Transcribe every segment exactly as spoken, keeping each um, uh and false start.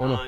o no?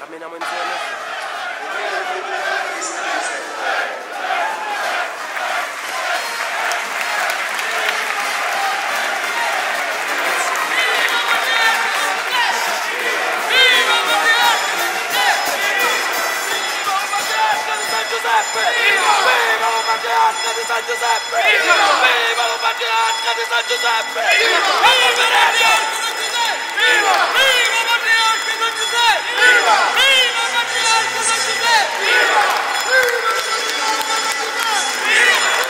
Camminiamo insieme. Viva! Viva! Viva! Viva!